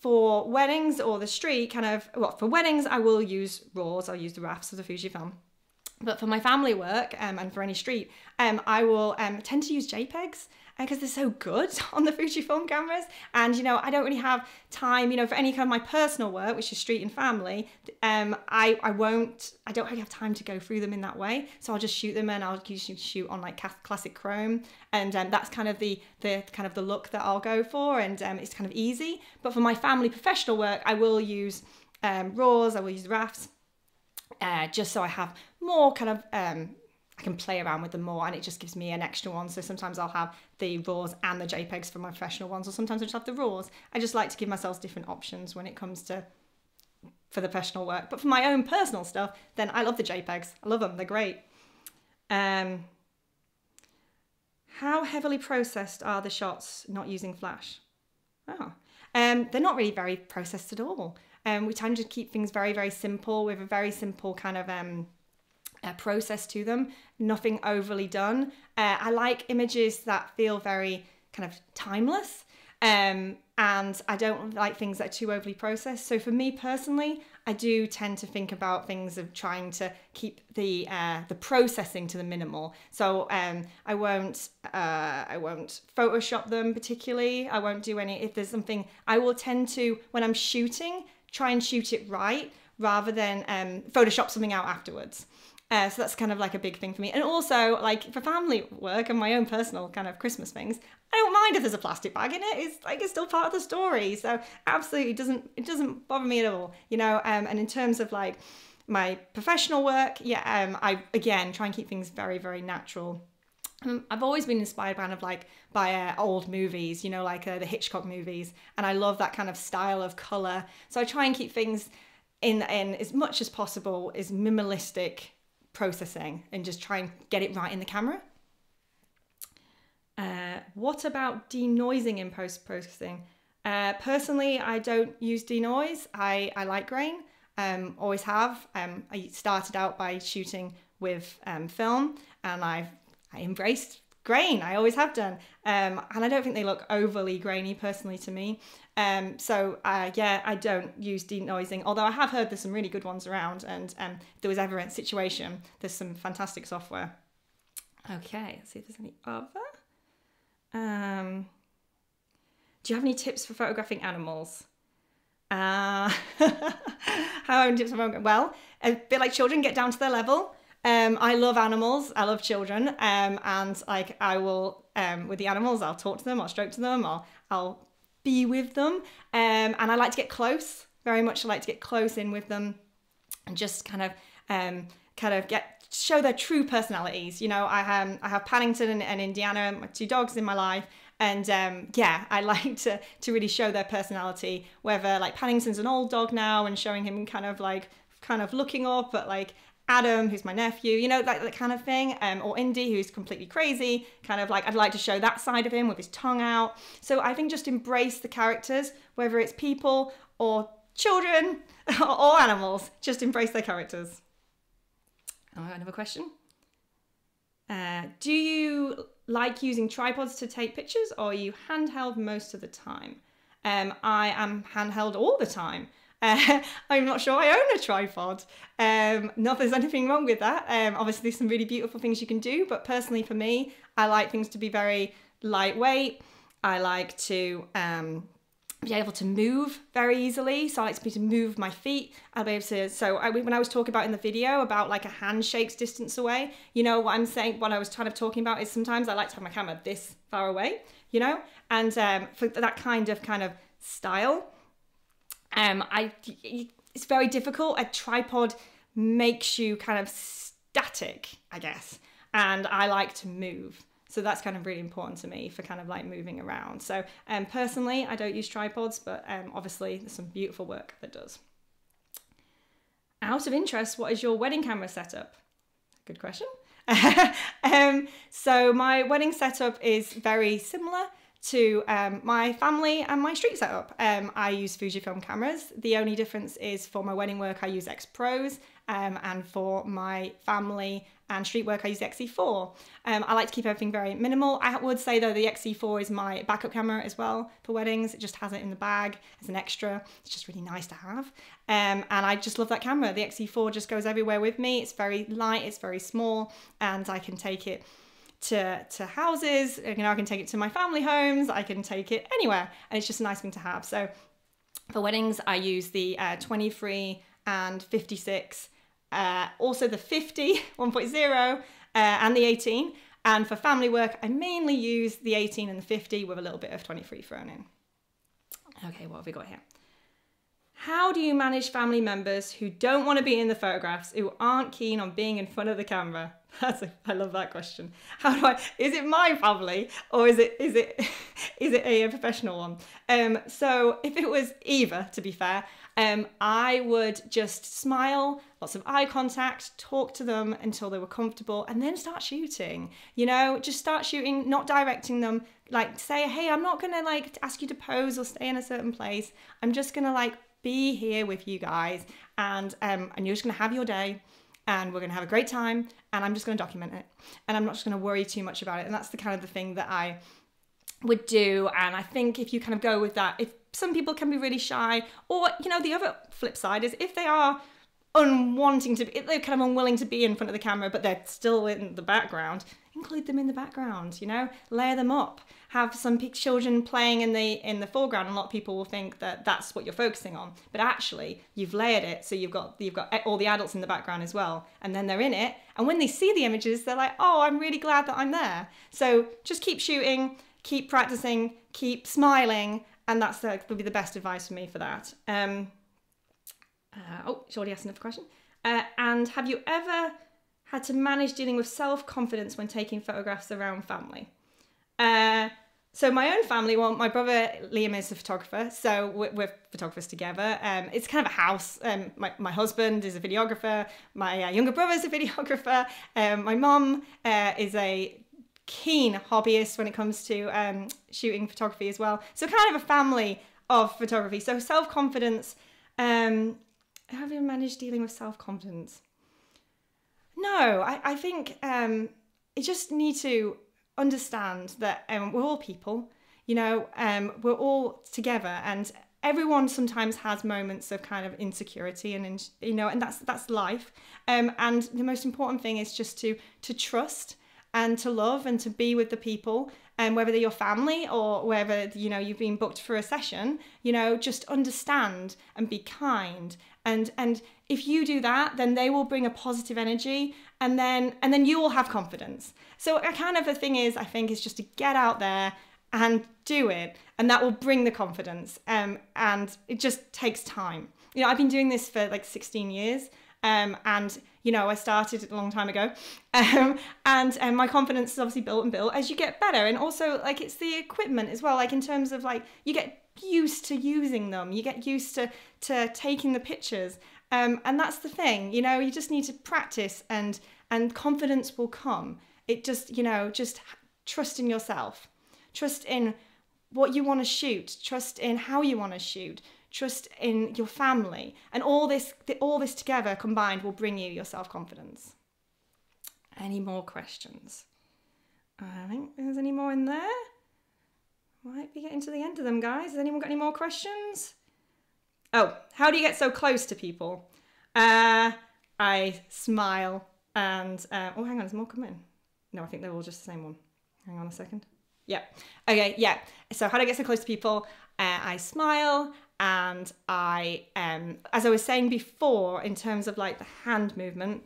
for weddings or the street, kind of, well, for weddings, I will use RAWs. I'll use the RAFs of the Fujifilm. But for my family work and for any street, I will tend to use JPEGs because they're so good on the Fujifilm cameras. And, you know, I don't really have time, you know, for any kind of my personal work, which is street and family, I don't really have time to go through them in that way. So I'll just shoot them and I'll usually shoot on like classic chrome. And that's kind of the look that I'll go for. And it's kind of easy. But for my family professional work, I will use RAWs, I will use RAFs. Just so I have more kind of, I can play around with them more and it just gives me an extra one. So sometimes I'll have the RAWs and the JPEGs for my professional ones, or sometimes I just have the RAWs. I just like to give myself different options when it comes to, for the professional work. But for my own personal stuff, then I love the JPEGs. I love them, they're great. How heavily processed are the shots not using flash? Oh. They're not really very processed at all. We tend to keep things very, very simple with a very simple kind of process to them, nothing overly done. I like images that feel very kind of timeless, and I don't like things that are too overly processed. So for me personally, I do tend to think about things of trying to keep the processing to the minimal. So I won't Photoshop them particularly. I won't do any, if there's something, I will tend to, when I'm shooting, try and shoot it right rather than Photoshop something out afterwards. So that's kind of like a big thing for me. And also, like, for family work and my own personal kind of Christmas things, I don't mind if there's a plastic bag in it. It's like, it's still part of the story. So absolutely it doesn't bother me at all, you know? And in terms of like my professional work, yeah, I, again, try and keep things very, very natural. I've always been inspired kind of like by old movies, you know, like the Hitchcock movies. And I love that kind of style of color. So I try and keep things in as much as possible is minimalistic processing and just try and get it right in the camera. What about denoising in post-processing? Personally, I don't use denoise. I like grain, always have. I started out by shooting with film, and I embraced grain. I always have done. And I don't think they look overly grainy personally to me. So yeah, I don't use denoising, although I have heard there's some really good ones around, and if there was ever a situation, there's some fantastic software. Okay, let's see if there's any other. Do you have any tips for photographing animals? How many tips for photographing? Well, a bit like children, get down to their level. I love animals, I love children, and like I will, with the animals, I'll talk to them, I'll stroke to them, I'll be with them, and I like to get close, very much I like to get close in with them and just kind of show their true personalities, you know. I have Paddington and Indiana, my two dogs in my life, and yeah, I like to really show their personality, whether like Paddington's an old dog now and showing him kind of looking up, but like Adam, who's my nephew, you know, that kind of thing, or Indy, who's completely crazy, kind of like, I'd like to show that side of him with his tongue out. So I think just embrace the characters, whether it's people or children or animals, just embrace their characters. Oh, another question. Do you like using tripods to take pictures, or are you handheld most of the time? I am handheld all the time. I'm not sure I own a tripod. Not that there's anything wrong with that. Obviously some really beautiful things you can do, but personally for me, I like things to be very lightweight. I like to be able to move very easily. So I like to be able to move my feet. I'll be able to, so when I was talking about in the video about like a handshake's distance away, you know what I'm saying, what I was kind of talking about is sometimes I like to have my camera this far away, you know, and for that kind of style. It's very difficult. A tripod makes you kind of static, I guess. And I like to move. So that's kind of really important to me for kind of like moving around. So personally, I don't use tripods, but obviously there's some beautiful work that does. Out of interest, what is your wedding camera setup? Good question. So my wedding setup is very similar to my family and my street setup. I use Fujifilm cameras. The only difference is for my wedding work, I use X Pros, and for my family and street work, I use the X-E4. I like to keep everything very minimal. I would say though, the X-E4 is my backup camera as well for weddings. It just has it in the bag as an extra. It's just really nice to have. And I just love that camera. The X-E4 just goes everywhere with me. It's very light, it's very small, and I can take it to houses, you know, I can take it to my family homes, I can take it anywhere, and it's just a nice thing to have. So for weddings, I use the 23 and 56, also the 50, 1.0, and the 18. And for family work, I mainly use the 18 and the 50 with a little bit of 23 thrown in. Okay, what have we got here? How do you manage family members who don't want to be in the photographs, who aren't keen on being in front of the camera? I love that question. How do I? Is it my family or is it a professional one? So if it was either, to be fair, I would just smile, lots of eye contact, talk to them until they were comfortable, and then start shooting. You know, just start shooting, not directing them. Like say, hey, I'm not gonna like ask you to pose or stay in a certain place. I'm just gonna like be here with you guys, and you're just gonna have your day. And we're going to have a great time, and I'm just going to document it, and I'm not just going to worry too much about it. And that's the kind of the thing that I would do. And I think if you kind of go with that, if some people can be really shy, or, you know, the other flip side is if they are unwanting to be, if they're kind of unwilling to be in front of the camera, but they're still in the background, include them in the background, you know, layer them up, have some children playing in the foreground. And a lot of people will think that that's what you're focusing on, but actually you've layered it. So you've got all the adults in the background as well. And then they're in it. And when they see the images, they're like, oh, I'm really glad that I'm there. So just keep shooting, keep practicing, keep smiling. And that's probably the best advice for me for that. Oh, Jordi asked another question. And have you ever had to manage dealing with self-confidence when taking photographs around family? So my own family, well, my brother Liam is a photographer, so we're photographers together. It's kind of a house. My husband is a videographer. My younger brother is a videographer. My mum is a keen hobbyist when it comes to shooting photography as well. So kind of a family of photography. So self-confidence. Have you managed dealing with self-confidence? No, I think you just need to understand that we're all people, you know, we're all together, and everyone sometimes has moments of kind of insecurity, and you know, and that's life. And the most important thing is just to trust and to love and to be with the people, and whether they're your family or whether, you know, you've been booked for a session, you know, just understand and be kind. And if you do that, then they will bring a positive energy, and then you will have confidence. So a kind of a thing is, I think, is just to get out there and do it, and that will bring the confidence. And it just takes time. You know, I've been doing this for like 16 years. And you know, I started a long time ago, and my confidence is obviously built and built as you get better. And also, like, it's the equipment as well, like in terms of like, you get used to using them, you get used to taking the pictures. And that's the thing, you know, you just need to practice, and confidence will come. It just, you know, just trust in yourself, trust in what you want to shoot, trust in how you want to shoot, trust in your family, and all this together combined will bring you your self-confidence. Any more questions? I don't think there's any more in there. Might be getting to the end of them, guys. Has anyone got any more questions? Oh, how do you get so close to people? I smile and, oh, hang on, there's more coming. No, I think they're all just the same one. Hang on a second. Yeah. Okay. Yeah. So how do I get so close to people? I smile. And I, as I was saying before, in terms of like the hand movement,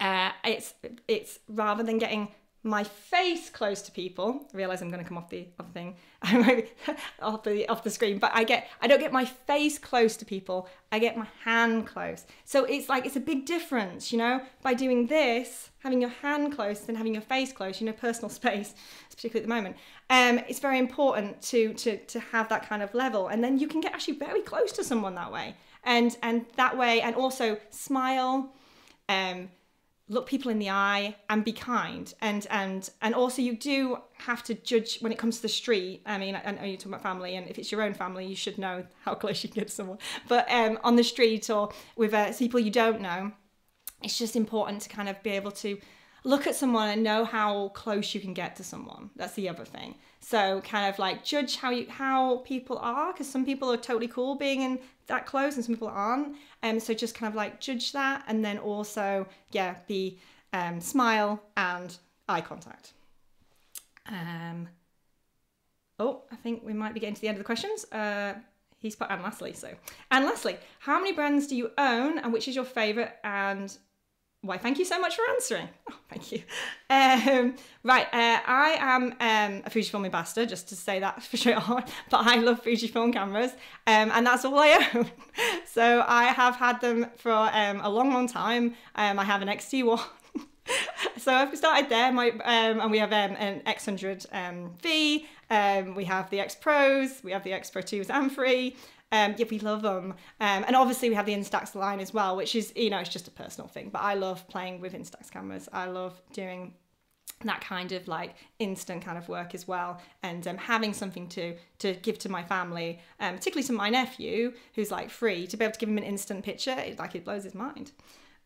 it's rather than getting my face close to people, I realize I'm going to come off the other thing, off the screen, but I don't get my face close to people. I get my hand close. So it's like, it's a big difference, you know, by doing this, having your hand close than having your face close, you know, personal space, particularly at the moment. It's very important to have that kind of level. And then you can get actually very close to someone that way. And that way, and also smile, look people in the eye, and be kind. And also, you do have to judge when it comes to the street. I mean, I know you're talking about family, and if it's your own family, you should know how close you can get to someone. But on the street or with people you don't know, it's just important to kind of be able to look at someone and know how close you can get to someone. That's the other thing. So kind of like judge how people are, because some people are totally cool being in that close and some people aren't. So just kind of like judge that, and then also, yeah, be smile and eye contact. Oh, I think we might be getting to the end of the questions. He's put, and lastly, how many brands do you own and which is your favorite and Why, thank you so much for answering. Oh, thank you. I am a Fujifilm ambassador, just to say that for sure, but I love Fujifilm cameras, and that's all I own. So I have had them for a long, long time. I have an X-T1. So I've started there, and we have an X-100V, we have the X-Pros, we have the X-Pro 2s and 3. Yeah, we love them. And obviously we have the Instax line as well, which is, you know, it's just a personal thing, but I love playing with Instax cameras. I love doing that kind of like instant kind of work as well, and having something to give to my family, particularly to my nephew, who's like 3, to be able to give him an instant picture, it blows his mind.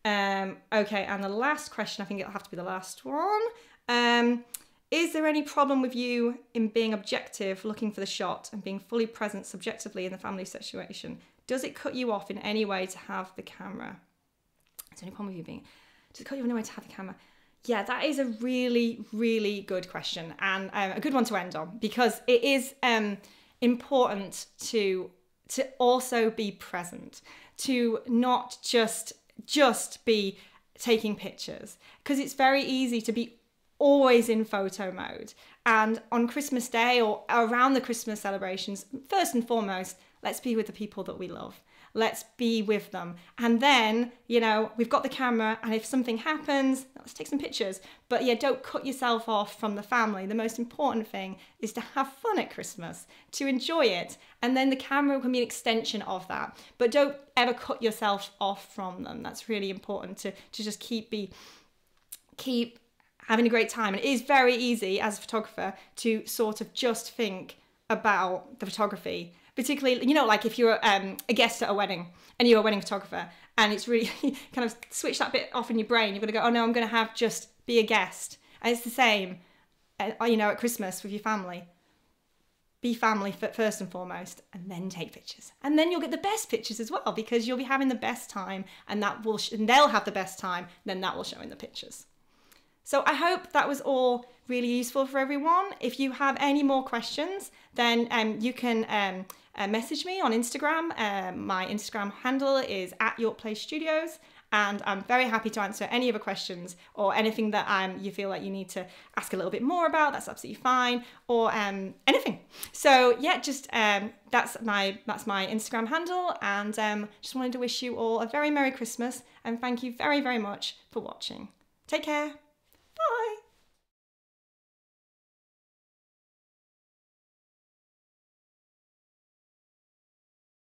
Okay, and the last question, I think it'll have to be the last one. Is there any problem with you in being objective, looking for the shot, and being fully present subjectively in the family situation? Does it cut you off in any way to have the camera? Is there any problem with you being... Does it cut you off in any way to have the camera? Yeah, that is a really, really good question, and a good one to end on, because it is important to also be present, to not just be taking pictures, because it's very easy to be always in photo mode. And on Christmas Day or around the Christmas celebrations, first and foremost, let's be with the people that we love. Let's be with them. And then, you know, we've got the camera, and if something happens, let's take some pictures. But yeah, don't cut yourself off from the family. The most important thing is to have fun at Christmas, to enjoy it. And then the camera can be an extension of that. But don't ever cut yourself off from them. That's really important to just keep having a great time. And it is very easy as a photographer to sort of just think about the photography. Particularly, you know, like if you're a guest at a wedding and you're a wedding photographer, and it's really kind of switch that bit off in your brain. You're going to go, oh no, I'm going to have just be a guest. And it's the same, you know, at Christmas with your family. Be family first and foremost, and then take pictures. And then you'll get the best pictures as well, because you'll be having the best time, and that will and they'll have the best time, and then that will show in the pictures. So I hope that was all really useful for everyone. If you have any more questions, then you can message me on Instagram. My Instagram handle is @YorkPlaceStudios, and I'm very happy to answer any other questions or anything that you feel like you need to ask a little bit more about. That's absolutely fine, or anything. So yeah, just that's my Instagram handle, and just wanted to wish you all a very Merry Christmas, and thank you very, very much for watching. Take care.